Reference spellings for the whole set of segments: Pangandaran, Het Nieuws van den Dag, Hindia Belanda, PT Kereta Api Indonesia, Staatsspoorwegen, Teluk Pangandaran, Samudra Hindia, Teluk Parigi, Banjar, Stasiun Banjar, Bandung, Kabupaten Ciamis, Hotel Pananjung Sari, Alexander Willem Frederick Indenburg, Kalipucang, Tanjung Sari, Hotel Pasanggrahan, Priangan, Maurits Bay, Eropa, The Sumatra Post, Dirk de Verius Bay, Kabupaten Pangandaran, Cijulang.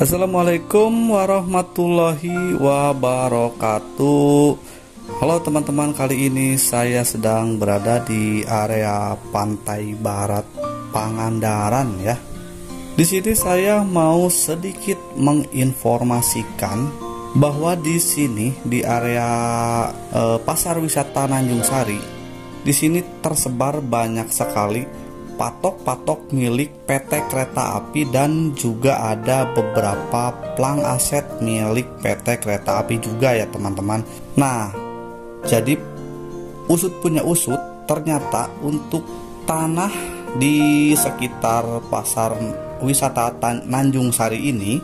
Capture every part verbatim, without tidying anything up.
Assalamualaikum warahmatullahi wabarakatuh. Halo teman-teman, kali ini saya sedang berada di area pantai barat Pangandaran ya. Di sini saya mau sedikit menginformasikan bahwa di sini di area eh, pasar wisata Tanjung Sari, di sini tersebar banyak sekali patok-patok milik P T Kereta Api dan juga ada beberapa plang aset milik P T Kereta Api juga ya teman-teman. Nah, jadi usut punya usut, ternyata untuk tanah di sekitar pasar wisata Tanjung Sari ini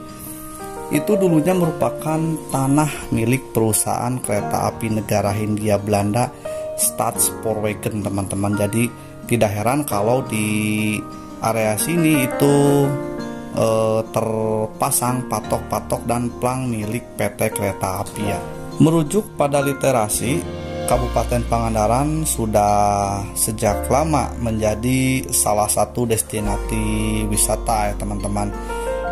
itu dulunya merupakan tanah milik perusahaan kereta api negara Hindia Belanda Staatsspoorwegen teman-teman. Jadi tidak heran kalau di area sini itu eh, terpasang patok-patok dan plang milik P T Kereta Api ya. Merujuk pada literasi, Kabupaten Pangandaran sudah sejak lama menjadi salah satu destinasi wisata ya teman-teman.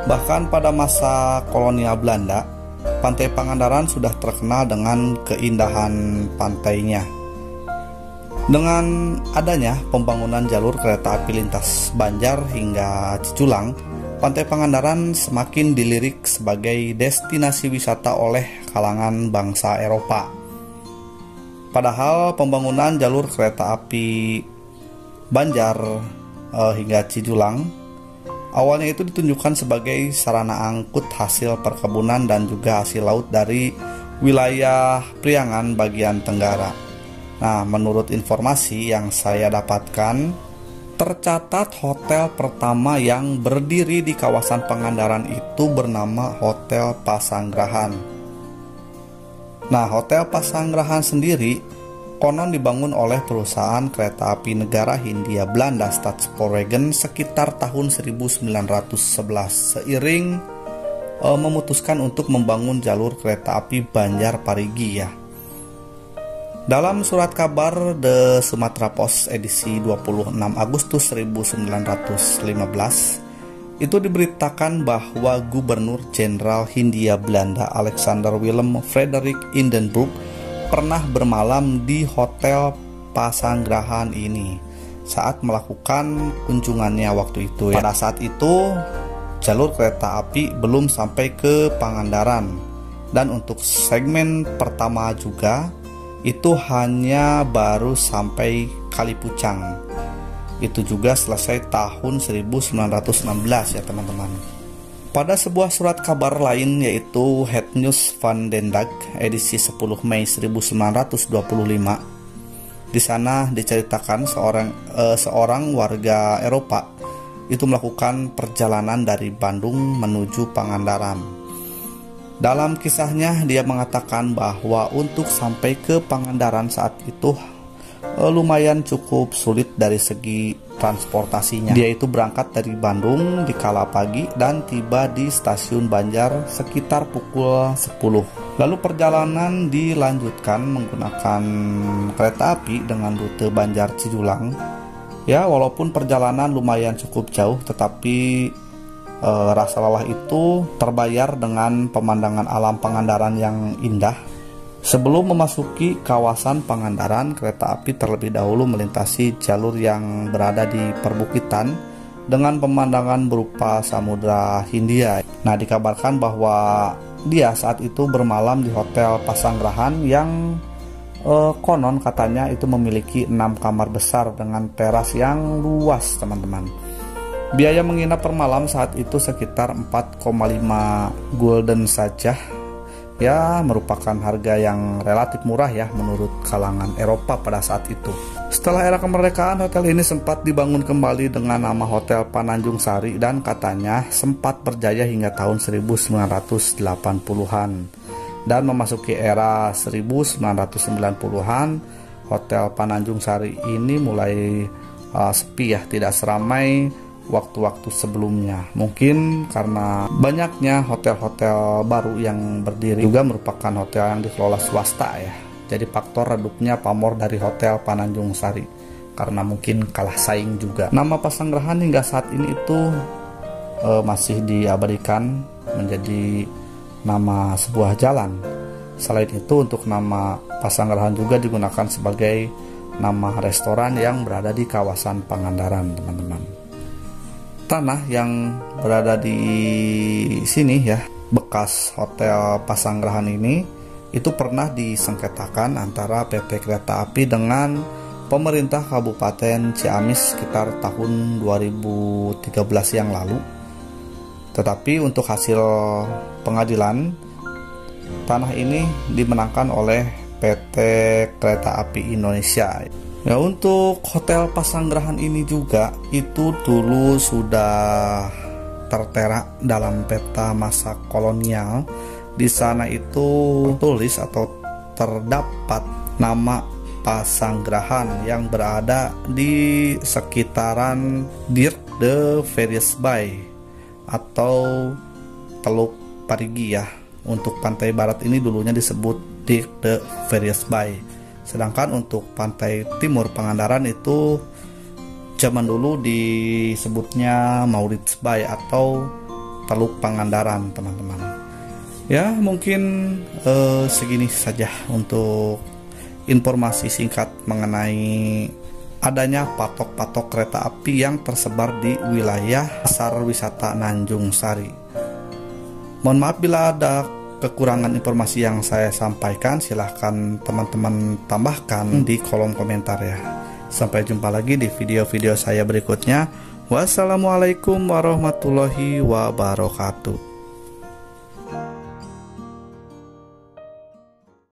Bahkan pada masa kolonial Belanda, Pantai Pangandaran sudah terkenal dengan keindahan pantainya. Dengan adanya pembangunan jalur kereta api lintas Banjar hingga Cijulang, Pantai Pangandaran semakin dilirik sebagai destinasi wisata oleh kalangan bangsa Eropa. Padahal pembangunan jalur kereta api Banjar eh, hingga Cijulang awalnya itu ditunjukkan sebagai sarana angkut hasil perkebunan dan juga hasil laut dari wilayah Priangan bagian tenggara. Nah, menurut informasi yang saya dapatkan, tercatat hotel pertama yang berdiri di kawasan Pangandaran itu bernama Hotel Pasanggrahan. Nah, Hotel Pasanggrahan sendiri konon dibangun oleh perusahaan kereta api negara Hindia Belanda Staatsspoorwegen sekitar tahun seribu sembilan ratus sebelas seiring eh, memutuskan untuk membangun jalur kereta api Banjar Parigi ya. Dalam surat kabar The Sumatra Post edisi dua puluh enam Agustus seribu sembilan ratus lima belas itu diberitakan bahwa Gubernur Jenderal Hindia Belanda Alexander Willem Frederick Indenburg pernah bermalam di Hotel Pasanggrahan ini saat melakukan kunjungannya waktu itu. Pada saat itu jalur kereta api belum sampai ke Pangandaran dan untuk segmen pertama juga itu hanya baru sampai Kalipucang. Itu juga selesai tahun seribu sembilan ratus enam belas ya teman-teman. Pada sebuah surat kabar lain yaitu Het Nieuws van den Dag edisi sepuluh Mei seribu sembilan ratus dua puluh lima, di sana diceritakan seorang eh, seorang warga Eropa itu melakukan perjalanan dari Bandung menuju Pangandaran. Dalam kisahnya dia mengatakan bahwa untuk sampai ke Pangandaran saat itu eh, lumayan cukup sulit dari segi transportasinya. Dia itu berangkat dari Bandung di kala pagi dan tiba di Stasiun Banjar sekitar pukul sepuluh. Lalu perjalanan dilanjutkan menggunakan kereta api dengan rute Banjar Cijulang. Ya, walaupun perjalanan lumayan cukup jauh, tetapi E, rasa lelah itu terbayar dengan pemandangan alam Pangandaran yang indah. Sebelum memasuki kawasan Pangandaran, kereta api terlebih dahulu melintasi jalur yang berada di perbukitan dengan pemandangan berupa Samudra Hindia. Nah, dikabarkan bahwa dia saat itu bermalam di Hotel Pasanggrahan yang e, konon katanya itu memiliki enam kamar besar dengan teras yang luas teman-teman. Biaya menginap per malam saat itu sekitar empat koma lima gulden saja. Ya, merupakan harga yang relatif murah ya menurut kalangan Eropa pada saat itu. Setelah era kemerdekaan, hotel ini sempat dibangun kembali dengan nama Hotel Pananjung Sari dan katanya sempat berjaya hingga tahun seribu sembilan ratus delapan puluhan. Dan memasuki era seribu sembilan ratus sembilan puluhan, Hotel Pananjung Sari ini mulai uh, sepi ya, tidak seramai waktu-waktu sebelumnya. Mungkin karena banyaknya hotel-hotel baru yang berdiri, juga merupakan hotel yang dikelola swasta ya. Jadi faktor redupnya pamor dari Hotel Pananjung Sari karena mungkin kalah saing juga. Nama Pasanggrahan hingga saat ini itu eh, masih diabadikan menjadi nama sebuah jalan. Selain itu, untuk nama Pasanggrahan juga digunakan sebagai nama restoran yang berada di kawasan Pangandaran, teman-teman. Tanah yang berada di sini ya, bekas Hotel Pasanggrahan ini, itu pernah disengketakan antara P T Kereta Api dengan pemerintah Kabupaten Ciamis sekitar tahun dua ribu tiga belas yang lalu. Tetapi untuk hasil pengadilan, tanah ini dimenangkan oleh P T Kereta Api Indonesia. Nah, untuk Hotel Pasanggrahan ini juga itu dulu sudah tertera dalam peta masa kolonial. Di sana itu tulis atau terdapat nama Pasanggrahan yang berada di sekitaran Dirk de Verius Bay atau Teluk Parigi ya. Untuk pantai barat ini dulunya disebut Dirk de Verius Bay, sedangkan untuk pantai timur Pangandaran itu zaman dulu disebutnya Maurits Bay atau Teluk Pangandaran, teman-teman. Ya, mungkin eh, segini saja untuk informasi singkat mengenai adanya patok-patok kereta api yang tersebar di wilayah pasar wisata Tanjung Sari. Mohon maaf bila ada kekurangan informasi yang saya sampaikan, silahkan teman-teman tambahkan di kolom komentar ya. Sampai jumpa lagi di video-video saya berikutnya. Wassalamualaikum warahmatullahi wabarakatuh.